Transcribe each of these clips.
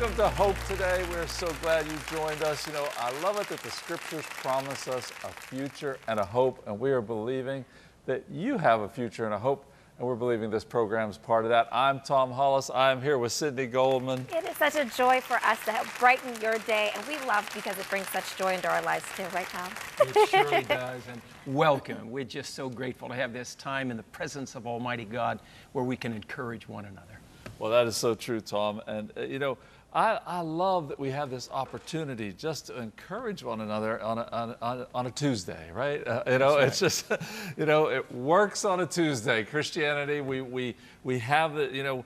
Welcome to Hope Today. We're so glad you joined us. You know, I love it that the Scriptures promise us a future and a hope, and we are believing that you have a future and a hope, and we're believing this program is part of that. I'm Tom Hollis. I'm here with Sydney Goldman. It is such a joy for us to help brighten your day, and we love because it brings such joy into our lives too, right, Tom? It surely does, and welcome. We're just so grateful to have this time in the presence of Almighty God where we can encourage one another. Well, that is so true, Tom. And, you know, I love that we have this opportunity just to encourage one another on a Tuesday, right? You know, right. It's just, you know, it works on a Tuesday. Christianity, we have it, you know,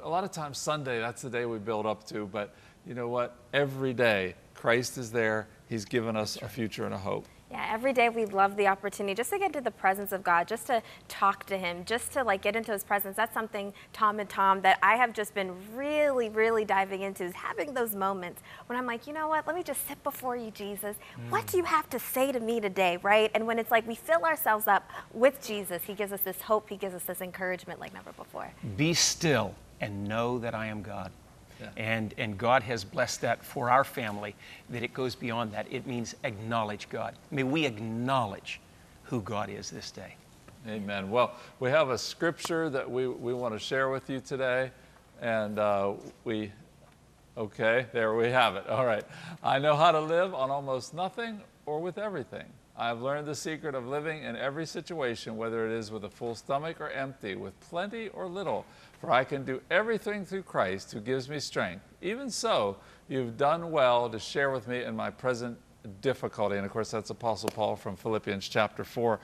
a lot of times Sunday, that's the day we build up to. But you know what? Every day, Christ is there. He's given us a future and a hope. Yeah, every day we love the opportunity just to get into the presence of God, just to talk to Him, just to like get into His presence. That's something, Tom and Tom, that I have just been really, really diving into, is having those moments when I'm like, you know what, let me just sit before you, Jesus. What do you have to say to me today, right? And when it's like we fill ourselves up with Jesus, He gives us this hope, He gives us this encouragement like never before. Be still and know that I am God. Yeah. And God has blessed that for our family, that it goes beyond that. It means acknowledge God. May we acknowledge who God is this day. Amen. Well, we have a scripture that we want to share with you today. And okay, there we have it. All right. I know how to live on almost nothing or with everything. I've learned the secret of living in every situation, whether it is with a full stomach or empty, with plenty or little. For I can do everything through Christ who gives me strength. Even so, you've done well to share with me in my present difficulty. And of course, that's Apostle Paul from Philippians chapter 4.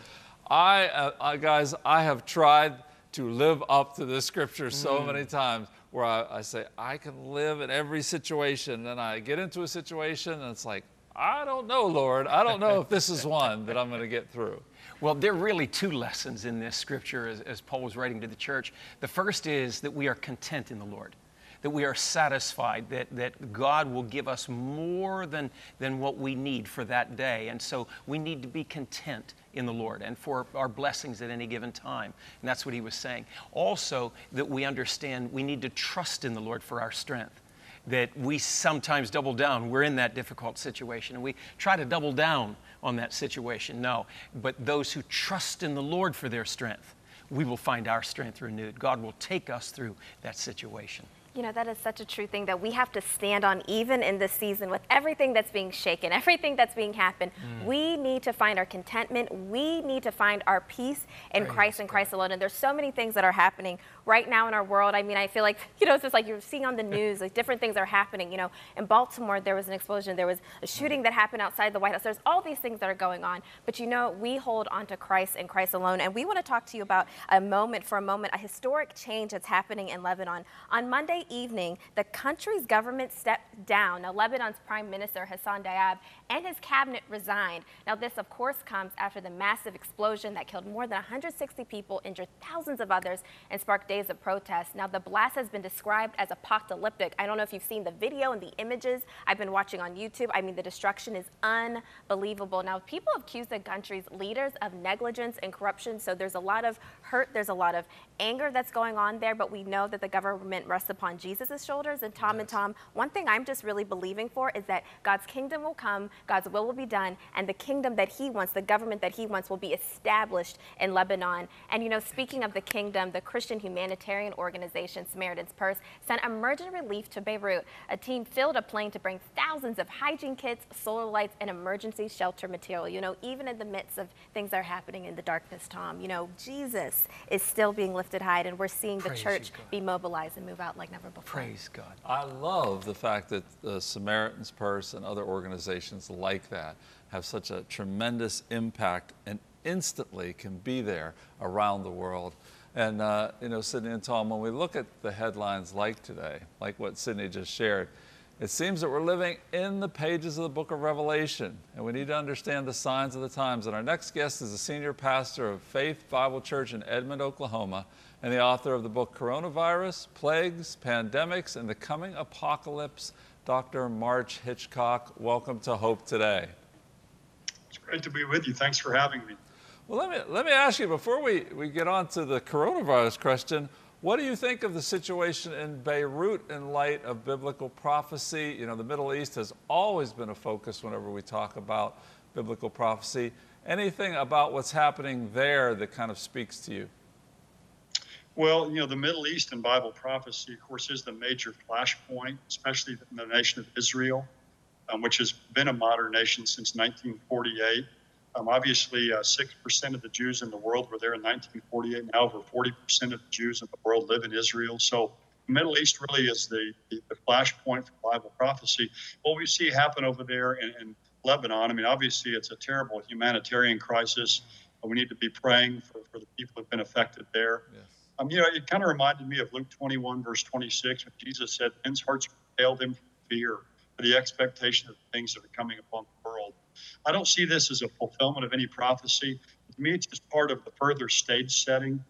Guys, I have tried to live up to this scripture so many times where I say, I can live in every situation. And I get into a situation and it's like, I don't know, Lord. I don't know if this is one that I'm going to get through. Well, there are really two lessons in this scripture as Paul was writing to the church. The first is that we are content in the Lord, that we are satisfied, that God will give us more than what we need for that day. And so we need to be content in the Lord and for our blessings at any given time. And that's what he was saying. Also, that we understand we need to trust in the Lord for our strength. That we sometimes double down. We're in that difficult situation, and we try to double down on that situation. No, but those who trust in the Lord for their strength, we will find our strength renewed. God will take us through that situation. You know, that is such a true thing that we have to stand on even in this season with everything that's being shaken, everything that's being happened. We need to find our contentment. We need to find our peace in Christ and Christ alone. And there's so many things that are happening right now in our world. I mean, I feel like, you know, it's just like you're seeing on the news, like different things are happening. You know, in Baltimore, there was an explosion. There was a shooting that happened outside the White House. There's all these things that are going on. But, you know, we hold on to Christ and Christ alone. And we want to talk to you about a historic change that's happening in Lebanon. On Monday evening, the country's government stepped down. Now, Lebanon's Prime Minister Hassan Diab and his cabinet resigned. Now, this, of course, comes after the massive explosion that killed more than 160 people, injured thousands of others, and sparked days of protests. Now, the blast has been described as apocalyptic. I don't know if you've seen the video and the images I've been watching on YouTube. I mean, the destruction is unbelievable. Now, people accuse the country's leaders of negligence and corruption, so there's a lot of hurt, there's a lot of anger that's going on there, but we know that the government rests upon Jesus' shoulders. And Tom and Tom, one thing I'm just really believing for is that God's kingdom will come, God's will be done, and the kingdom that he wants, the government that he wants will be established in Lebanon. And you know, speaking of the kingdom, the Christian humanitarian organization Samaritan's Purse sent emergent relief to Beirut. A team filled a plane to bring thousands of hygiene kits, solar lights, and emergency shelter material. You know, even in the midst of things that are happening in the darkness, Tom, you know, Jesus is still being lifted high, and we're seeing the church be mobilized and move out like never before. Praise God. I love the fact that the Samaritan's Purse and other organizations like that have such a tremendous impact and instantly can be there around the world. And, you know, Sydney and Tom, when we look at the headlines like today, like what Sydney just shared, it seems that we're living in the pages of the book of Revelation, and we need to understand the signs of the times. And our next guest is a senior pastor of Faith Bible Church in Edmond, Oklahoma, and the author of the book Coronavirus, Plagues, Pandemics, and the Coming Apocalypse, Dr. Mark Hitchcock. Welcome to Hope Today. It's great to be with you. Thanks for having me. Well, let me ask you, before we get on to the coronavirus question, What do you think of the situation in Beirut in light of biblical prophecy? You know, the Middle East has always been a focus whenever we talk about biblical prophecy. Anything about what's happening there that kind of speaks to you? Well, you know, the Middle East and Bible prophecy, of course, is the major flashpoint, especially in the nation of Israel, which has been a modern nation since 1948. Obviously, 6% of the Jews in the world were there in 1948. Now over 40% of the Jews in the world live in Israel. So the Middle East really is the flashpoint for Bible prophecy. What we see happen over there in Lebanon, I mean, obviously, it's a terrible humanitarian crisis. We need to be praying for the people who've been affected there. Yes. You know, it kind of reminded me of Luke 21, verse 26, when Jesus said, men's hearts failed him for fear, for the expectation of the things that are coming upon the world. I don't see this as a fulfillment of any prophecy. To me, it's just part of the further stage setting.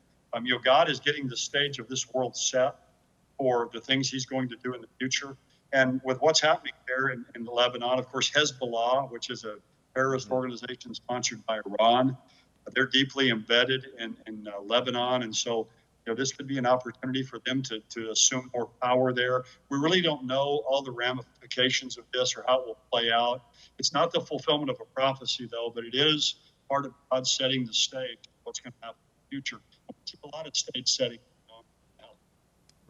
You know, God is getting the stage of this world set for the things he's going to do in the future. And with what's happening there in Lebanon, of course, Hezbollah, which is a terrorist organization sponsored by Iran, they're deeply embedded in Lebanon. And so, you know, this could be an opportunity for them to assume more power there. We really don't know all the ramifications of this or how it will play out. It's not the fulfillment of a prophecy, though, but it is part of God setting the stage, what's going to happen in the future. There's a lot of stage setting going on now.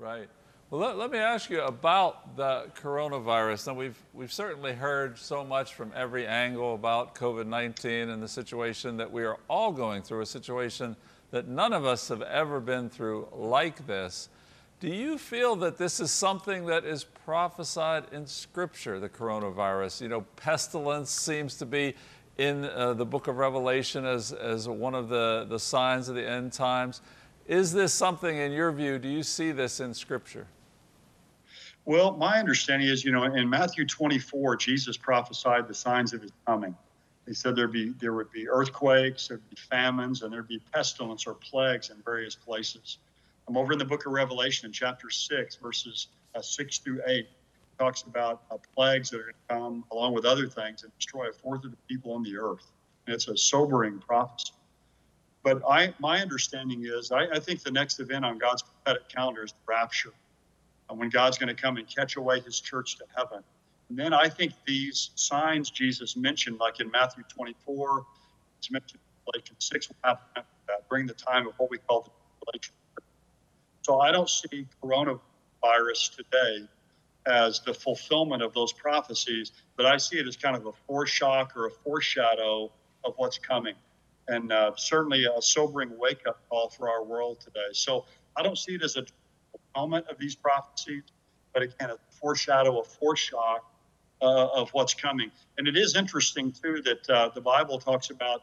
Right. Well, let me ask you about the coronavirus. Now, we've certainly heard so much from every angle about COVID-19 and the situation that we are all going through, a situation that none of us have ever been through like this. Do you feel that this is something that is prophesied in Scripture, the coronavirus? You know, pestilence seems to be in the book of Revelation as one of the signs of the end times. Is this something, in your view, do you see this in Scripture? Well, my understanding is, you know, in Matthew 24, Jesus prophesied the signs of his coming. He said there would be earthquakes, there'd be famines, and there'd be pestilence or plagues in various places. I'm over in the book of Revelation in chapter 6, verses 6 through 8. It talks about plagues that are going to come along with other things and destroy a fourth of the people on the earth. And it's a sobering prophecy. But my understanding is, I think the next event on God's prophetic calendar is the rapture, when God's going to come and catch away his church to heaven. And then I think these signs Jesus mentioned, like in Matthew 24, it's mentioned in Revelation 6, will happen after that, bring the time of what we call the tribulation. So I don't see coronavirus today as the fulfillment of those prophecies, but I see it as kind of a foreshock or a foreshadow of what's coming. And certainly a sobering wake-up call for our world today. So I don't see it as a fulfillment of these prophecies, but again, a foreshadow, a foreshock of what's coming. And it is interesting, too, that the Bible talks about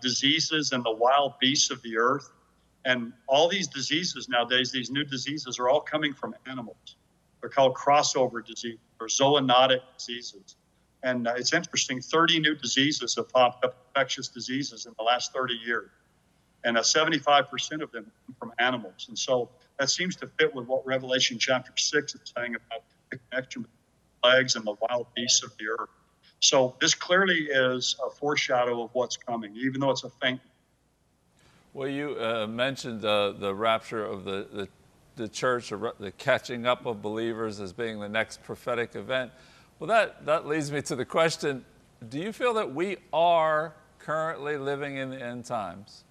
diseases and the wild beasts of the earth. And all these diseases nowadays, these new diseases, are all coming from animals. They're called crossover disease or zoonotic diseases. And it's interesting, 30 new diseases have popped up, infectious diseases, in the last 30 years. And 75% of them come from animals. And so that seems to fit with what Revelation chapter 6 is saying about the connection between plagues and the wild beasts of the earth. So this clearly is a foreshadow of what's coming, even though it's a faint. Well, you mentioned the rapture of the church, or the catching up of believers, as being the next prophetic event. Well, that leads me to the question, do you feel that we are currently living in the end times?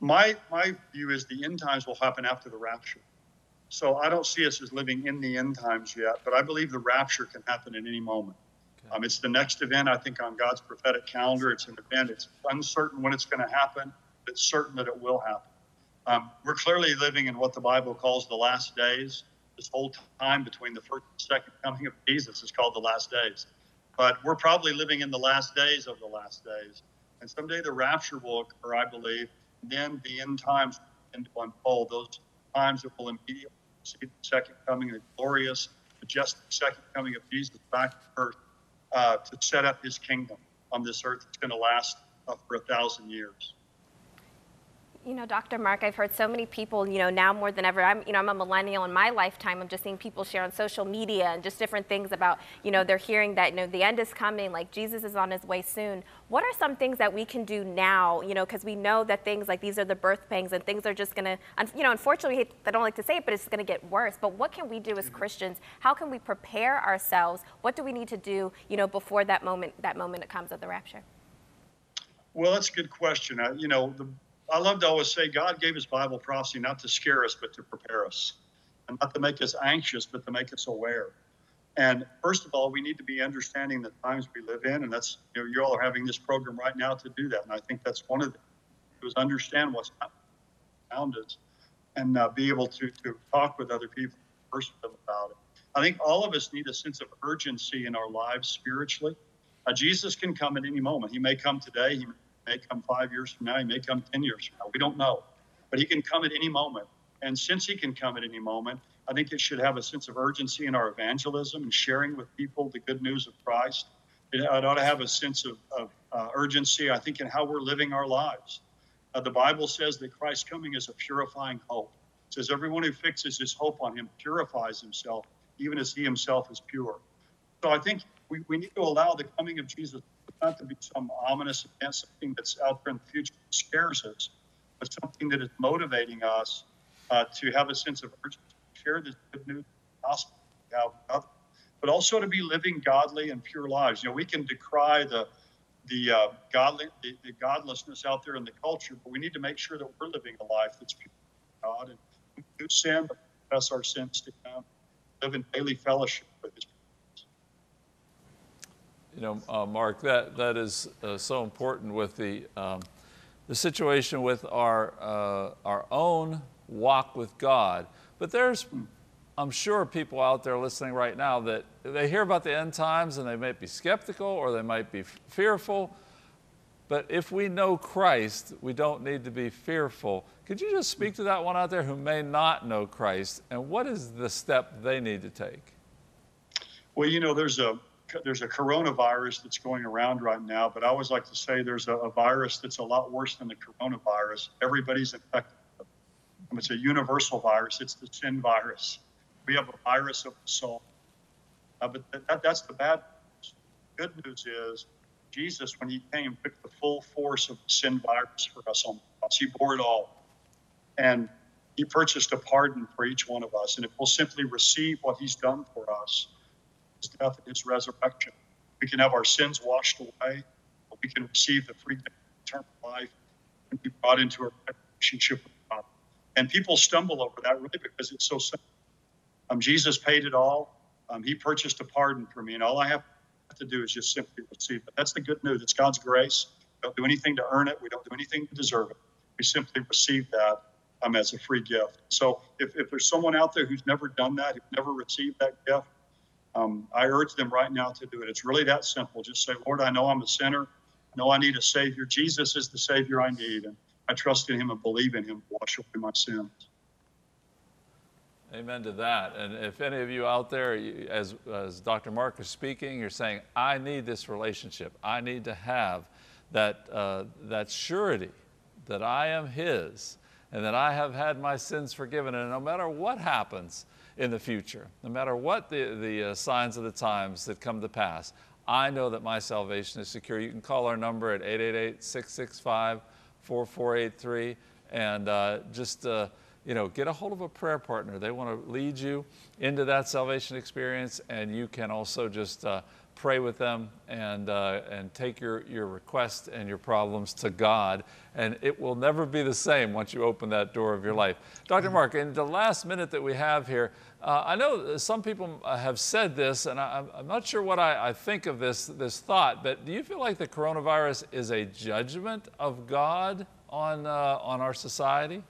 My view is the end times will happen after the rapture. So I don't see us as living in the end times yet, but I believe the rapture can happen at any moment. Okay. It's the next event, I think, on God's prophetic calendar. It's an event. It's uncertain when it's going to happen, but it's certain that it will happen. We're clearly living in what the Bible calls the last days. This whole time between the first and second coming of Jesus is called the last days. But we're probably living in the last days of the last days. And someday the rapture will occur, I believe, and then the end times begin to unfold. Those times that will immediately see the second coming, the glorious, majestic second coming of Jesus back to earth to set up his kingdom on this earth that's going to last for 1,000 years. You know, Dr. Mark, I've heard so many people, you know, now more than ever, I'm a millennial in my lifetime. I'm just seeing people share on social media and just different things about, you know, they're hearing that, you know, the end is coming, like Jesus is on his way soon. What are some things that we can do now, you know, because we know that things like these are the birth pangs and things are just going to, you know, unfortunately, I don't like to say it, but it's going to get worse. But what can we do as Christians? How can we prepare ourselves? What do we need to do, you know, before that moment that comes of the rapture? Well, that's a good question. I love to always say God gave his Bible prophecy not to scare us, but to prepare us, and not to make us anxious, but to make us aware. And first of all, we need to be understanding the times we live in, and that's, you know, you all are having this program right now to do that. And I think that's one of the things, is understand what's around us and be able to talk with other people about it. I think all of us need a sense of urgency in our lives spiritually. Jesus can come at any moment. He may come today. He may come 5 years from now. He may come 10 years from now. We don't know, but he can come at any moment. And since he can come at any moment, I think it should have a sense of urgency in our evangelism and sharing with people the good news of Christ. It ought to have a sense of urgency, I think, in how we're living our lives. The Bible says that Christ's coming is a purifying hope. It says everyone who fixes his hope on him purifies himself, even as he himself is pure. So I think we need to allow the coming of Jesus not to be some ominous event, something that's out there in the future that scares us, but something that is motivating us to have a sense of urgency to share this good news, gospel, but also to be living godly and pure lives. You know, we can decry the godlessness out there in the culture, but we need to make sure that we're living a life that's pure to God. And we do sin, but confess our sins to him, live in daily fellowship with his. You know, Mark, that is so important with the situation with our own walk with God. But there's, I'm sure, people out there listening right now that they hear about the end times and they might be skeptical or they might be fearful. But if we know Christ, we don't need to be fearful. Could you just speak to that one out there who may not know Christ, and what is the step they need to take? Well, you know, there's a coronavirus that's going around right now, but I always like to say there's a virus that's a lot worse than the coronavirus. Everybody's infected. It's a universal virus. It's the sin virus. We have a virus of the soul. But that's the bad news. The good news is Jesus, when he came, took the full force of the sin virus for us on the cross. He bore it all. And he purchased a pardon for each one of us. And if we'll simply receive what he's done for us, his death and his resurrection, we can have our sins washed away. We can receive the free gift of eternal life and be brought into a relationship with God. And people stumble over that really because it's so simple. Jesus paid it all. He purchased a pardon for me, and all I have to do is just simply receive it. That's the good news. It's God's grace. We don't do anything to earn it. We don't do anything to deserve it. We simply receive that as a free gift. So if there's someone out there who's never done that, who's never received that gift, I urge them right now to do it. It's really that simple. Just say, Lord, I know I'm a sinner. I know I need a Savior. Jesus is the Savior I need, and I trust in him and believe in him to wash away my sins. Amen to that. And if any of you out there, as Dr. Mark is speaking, you're saying, I need this relationship. I need to have that surety that I am his and that I have had my sins forgiven. And no matter what happens in the future, no matter what the signs of the times that come to pass, I know that my salvation is secure. You can call our number at 888-665-4483 and you know, get a hold of a prayer partner. They want to lead you into that salvation experience, and you can also just pray with them and take your requests and your problems to God, and it will never be the same once you open that door of your life. Dr. Mark, in the last minute that we have here, I know some people have said this, and I'm not sure what I think of this thought, but do you feel like the coronavirus is a judgment of God on our society?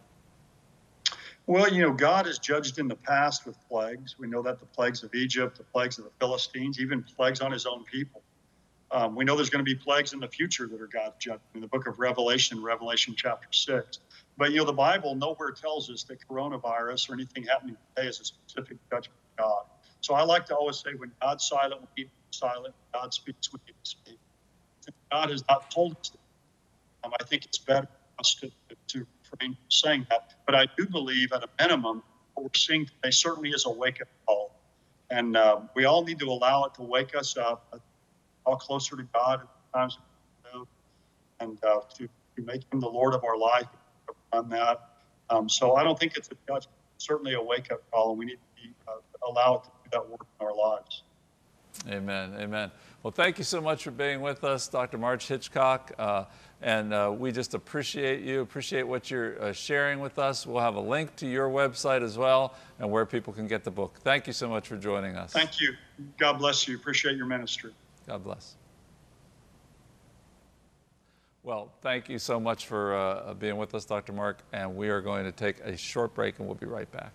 Well, you know, God has judged in the past with plagues. We know that the plagues of Egypt, the plagues of the Philistines, even plagues on his own people. We know there's going to be plagues in the future that are God's judgment in the book of Revelation, Revelation chapter 6. But, you know, the Bible nowhere tells us that coronavirus or anything happening today is a specific judgment of God. So I like to always say, when God's silent, we need to be silent. When God speaks, we need to speak. If God has not told us that, I think it's better for us to refrain from saying that. But I do believe at a minimum, what we're seeing today certainly is a wake-up call. And we all need to allow it to wake us up, all closer to God at the times we know, and to make him the Lord of our life on that. So I don't think it's a judgment. It's certainly a wake-up call, and we need to be, allow it to do that work in our lives. Amen. Amen. Well, thank you so much for being with us, Dr. Mark Hitchcock. We just appreciate you, appreciate what you're sharing with us. We'll have a link to your website as well and where people can get the book. Thank you so much for joining us. Thank you. God bless you. Appreciate your ministry. God bless. Well, thank you so much for being with us, Dr. Mark. And we are going to take a short break, and we'll be right back.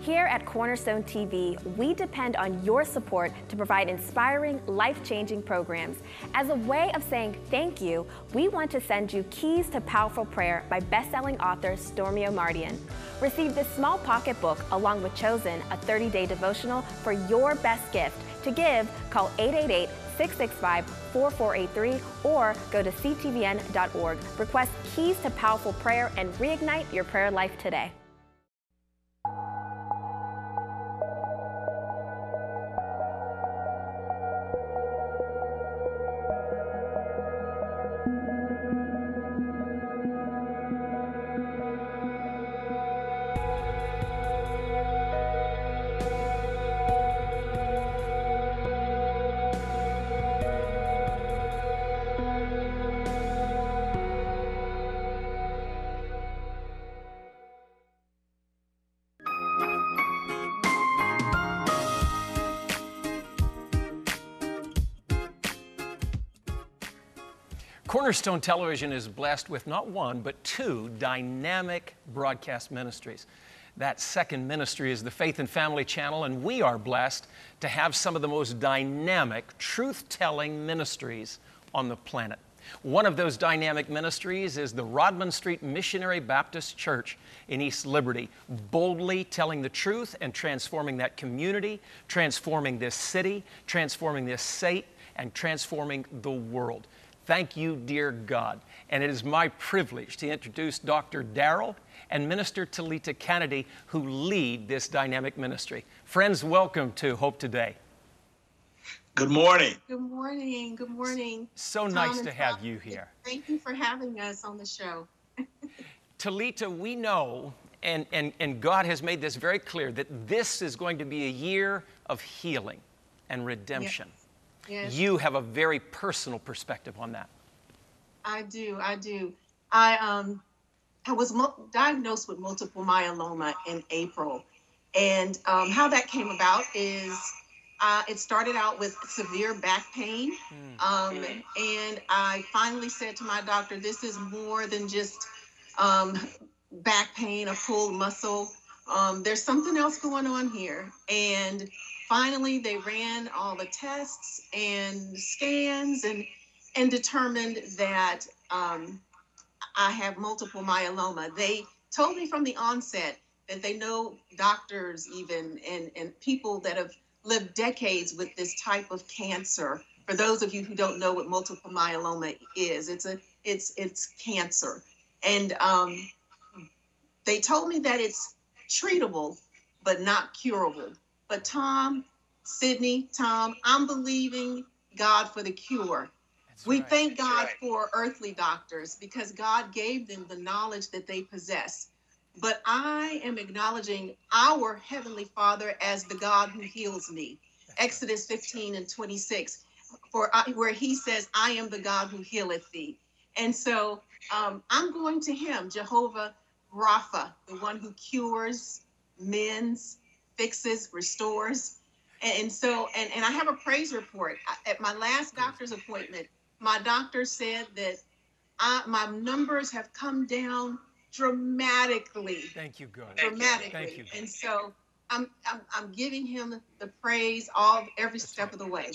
Here at Cornerstone TV, we depend on your support to provide inspiring, life-changing programs. As a way of saying thank you, we want to send you Keys to Powerful Prayer by best-selling author Stormie Omartian. Receive this small pocketbook along with Chosen, a 30-day devotional for your best gift. To give, call 888-665-4483 or go to ctvn.org. Request Keys to Powerful Prayer and reignite your prayer life today. Cornerstone Television is blessed with not one, but two dynamic broadcast ministries. That second ministry is the Faith and Family Channel, and we are blessed to have some of the most dynamic, truth-telling ministries on the planet. One of those dynamic ministries is the Rodman Street Missionary Baptist Church in East Liberty, boldly telling the truth and transforming that community, transforming this city, transforming this state, and transforming the world. Thank you, dear God. And it is my privilege to introduce Dr. Darrell and Minister Talita Kennedy, who lead this dynamic ministry. Friends, welcome to Hope Today. Good morning. Good morning. Good morning. So nice to have you here. Thank you for having us on the show. Talita, we know, and God has made this very clear, that this is going to be a year of healing and redemption. Yes. Yes. You have a very personal perspective on that. I do. I do. I was diagnosed with multiple myeloma in April, and how that came about is it started out with severe back pain, and I finally said to my doctor, "This is more than just back pain, a pulled muscle. There's something else going on here." And finally, they ran all the tests and scans and determined that I have multiple myeloma. They told me from the onset that they know doctors even and people that have lived decades with this type of cancer. For those of you who don't know what multiple myeloma is, it's cancer. And they told me that it's treatable but not curable. But Tom, Sydney, I'm believing God for the cure. We thank God for earthly doctors because God gave them the knowledge that they possess. But I am acknowledging our Heavenly Father as the God who heals me. Exodus 15:26, where he says, "I am the God who healeth thee." And so I'm going to him, Jehovah Rapha, the one who cures, mends, fixes, restores. And so, and I have a praise report. At my last doctor's appointment, my doctor said that my numbers have come down dramatically. Thank you, God. Dramatically. Thank you, God. And so I'm giving him the praise every step of the way.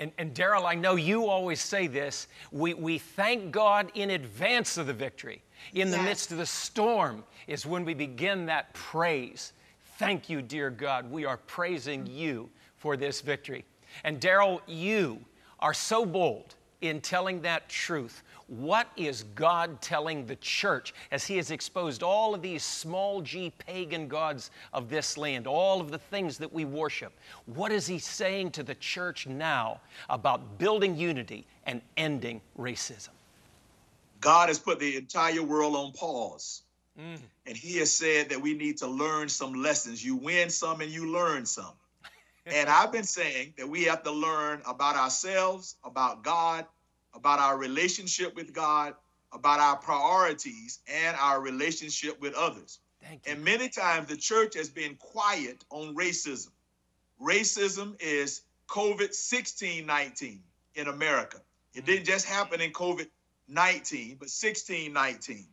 And Darrell, I know you always say this, we thank God in advance of the victory. In the midst of the storm is when we begin that praise. Thank you, dear God. We are praising you for this victory. And Darrell, you are so bold in telling that truth. What is God telling the church as He has exposed all of these small g pagan gods of this land, all of the things that we worship? What is He saying to the church now about building unity and ending racism? God has put the entire world on pause. And He has said that we need to learn some lessons. You win some and you learn some. And I've been saying that we have to learn about ourselves, about God, about our relationship with God, about our priorities and our relationship with others. And many times the church has been quiet on racism. Racism is COVID-19 in America. It didn't just happen in COVID-19, but 16-19.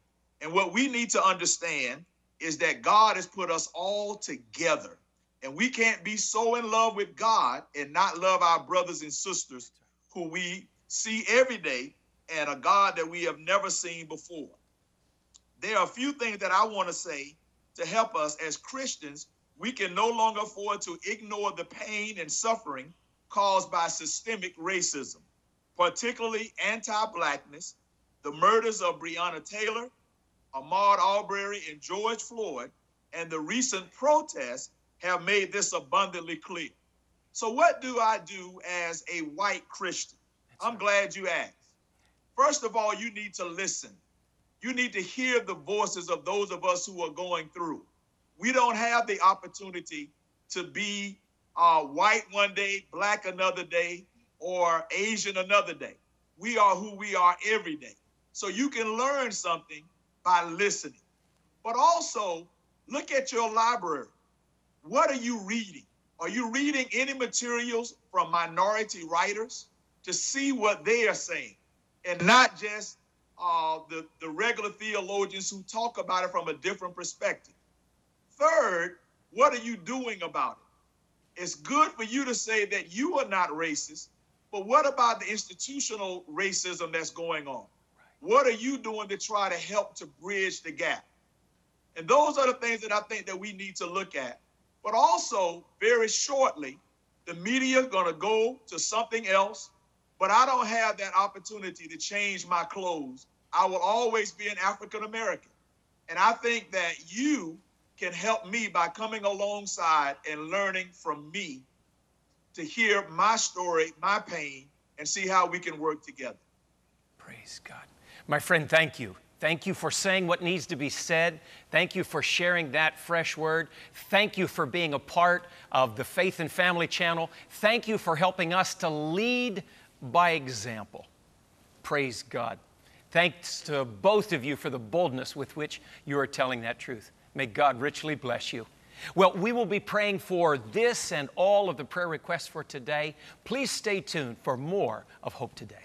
And what we need to understand is that God has put us all together. And we can't be so in love with God and not love our brothers and sisters who we see every day, and a God that we have never seen before. There are a few things that I want to say to help us as Christians. We can no longer afford to ignore the pain and suffering caused by systemic racism, particularly anti-blackness, the murders of Breonna Taylor, Ahmaud Arbery, and George Floyd, and the recent protests have made this abundantly clear. So what do I do as a white Christian? I'm glad you asked. First of all, you need to listen. You need to hear the voices of those of us who are going through. We don't have the opportunity to be white one day, black another day, or Asian another day. We are who we are every day. So you can learn something by listening. But also, look at your library. What are you reading? Are you reading any materials from minority writers to see what they are saying, and not just the regular theologians who talk about it from a different perspective? Third, what are you doing about it? It's good for you to say that you are not racist, but what about the institutional racism that's going on? What are you doing to try to help to bridge the gap? And those are the things that I think that we need to look at. But also, very shortly, the media is going to go to something else, but I don't have that opportunity to change my clothes. I will always be an African-American. And I think that you can help me by coming alongside and learning from me to hear my story, my pain, and see how we can work together. Praise God. My friend, thank you. Thank you for saying what needs to be said. Thank you for sharing that fresh word. Thank you for being a part of the Faith and Family Channel. Thank you for helping us to lead by example. Praise God. Thanks to both of you for the boldness with which you are telling that truth. May God richly bless you. Well, we will be praying for this and all of the prayer requests for today. Please stay tuned for more of Hope Today.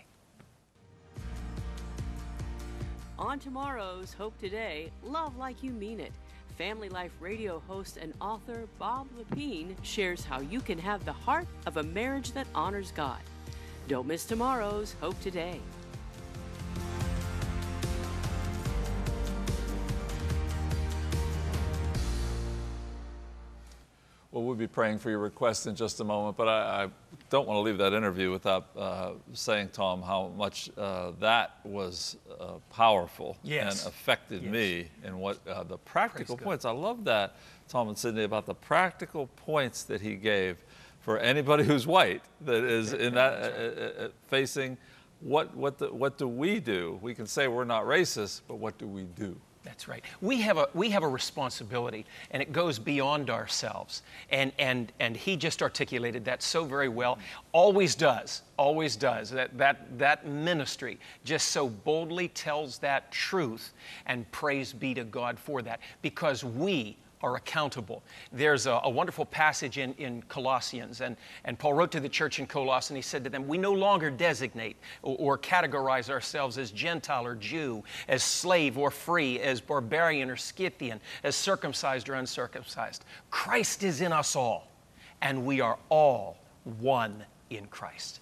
On tomorrow's Hope Today, Love Like You Mean It. Family Life radio host and author Bob Lepine shares how you can have the heart of a marriage that honors God. Don't miss tomorrow's Hope Today. Well, we'll be praying for your requests in just a moment, but I don't want to leave that interview without saying, Tom, how much that was powerful. Yes. And affected, yes, me in what the practical points. I love that, Tom and Sydney, about the practical points that he gave for anybody who's white that is in that facing what do we do? We can say we're not racist, but what do we do? That's right. We have a responsibility, and it goes beyond ourselves. And he just articulated that so very well. Always does. Always does. That ministry just so boldly tells that truth, and praise be to God for that, because we are accountable. There's a wonderful passage in Colossians, and Paul wrote to the church in Colossae, and he said to them, we no longer designate or categorize ourselves as Gentile or Jew, as slave or free, as barbarian or Scythian, as circumcised or uncircumcised. Christ is in us all, and we are all one in Christ.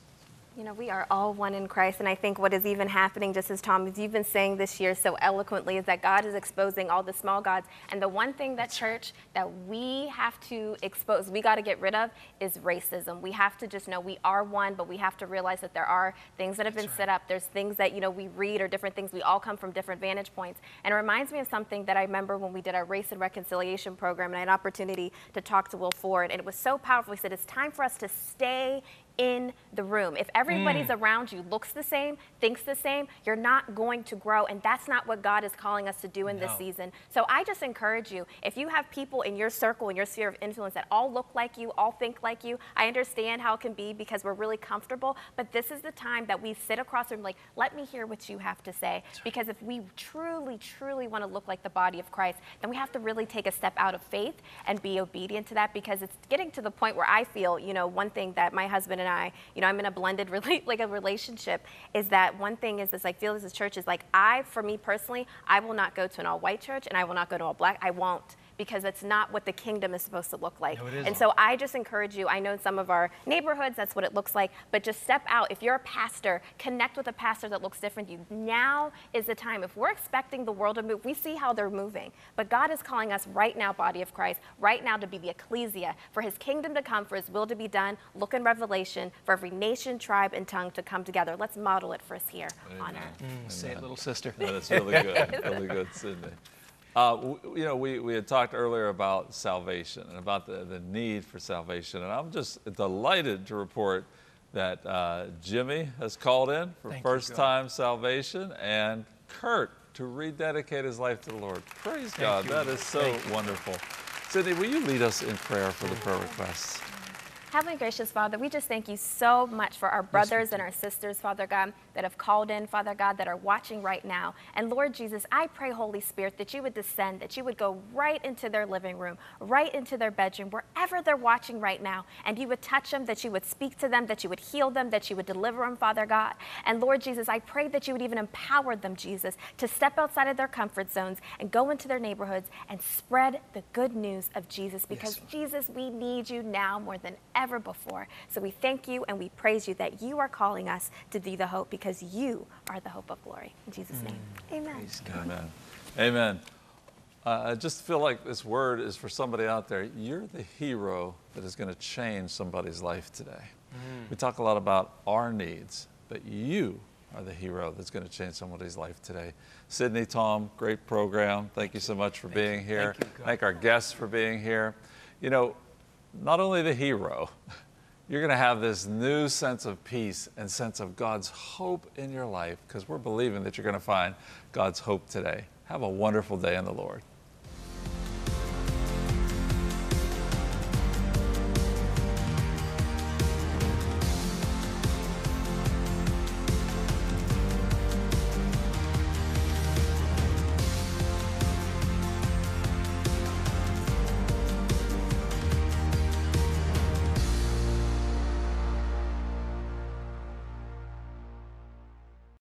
You know, we are all one in Christ, and I think what is even happening, just as Tom, as you've been saying this year so eloquently, is that God is exposing all the small gods. And the one thing that church that we have to expose, we got to get rid of, is racism. We have to just know we are one, but we have to realize that there are things that have been set up. There's things that, you know, we read or different things. We all come from different vantage points. And it reminds me of something that I remember when we did our race and reconciliation program, and I had an opportunity to talk to Will Ford, and it was so powerful. He said, it's time for us to stay in the room. If everybody's around you looks the same, thinks the same, you're not going to grow, and that's not what God is calling us to do in this season. So I just encourage you, if you have people in your circle, in your sphere of influence that all look like you, all think like you, I understand how it can be because we're really comfortable, but this is the time that we sit across the room like, let me hear what you have to say. Because if we truly, truly want to look like the body of Christ, then we have to really take a step out of faith and be obedient to that, because it's getting to the point where I feel, you know, one thing that my husband and I, you know, I'm in a blended relationship, is that one thing is this, like, feel as a church is like, for me personally, I will not go to an all-white church, and I will not go to all black. I won't, because that's not what the kingdom is supposed to look like. No, it isn't. And so I just encourage you, I know in some of our neighborhoods, that's what it looks like, but just step out. If you're a pastor, connect with a pastor that looks different to you. Now is the time. If we're expecting the world to move, we see how they're moving, but God is calling us right now, body of Christ, right now to be the ecclesia, for his kingdom to come, for his will to be done. Look in Revelation, for every nation, tribe, and tongue to come together. Let's model it for us here on earth. Say it, little sister. No, that's really good, really good, Sydney. You know, we had talked earlier about salvation and about the need for salvation, and I'm just delighted to report that Jimmy has called in for first-time salvation, and Kurt to rededicate his life to the Lord. Praise God. That is so wonderful. Sydney, will you lead us in prayer for the prayer requests? Heavenly gracious Father, we just thank you so much for our brothers and our sisters, Father God, that have called in, Father God, that are watching right now. And Lord Jesus, I pray, Holy Spirit, that you would descend, that you would go right into their living room, right into their bedroom, wherever they're watching right now, and you would touch them, that you would speak to them, that you would heal them, that you would deliver them, Father God. And Lord Jesus, I pray that you would even empower them, Jesus, to step outside of their comfort zones and go into their neighborhoods and spread the good news of Jesus, because Jesus, we need you now more than ever before. So we thank you and we praise you that you are calling us to be the hope, because you are the hope of glory. In Jesus' name, amen. Amen. Amen. I just feel like this word is for somebody out there. You're the hero that is going to change somebody's life today. We talk a lot about our needs, but you are the hero that's going to change somebody's life today. Sydney, Tom, great program. Thank you so much for being here. Thank our guests for being here. You know, not only the hero, you're going to have this new sense of peace and sense of God's hope in your life, because we're believing that you're going to find God's hope today. Have a wonderful day in the Lord.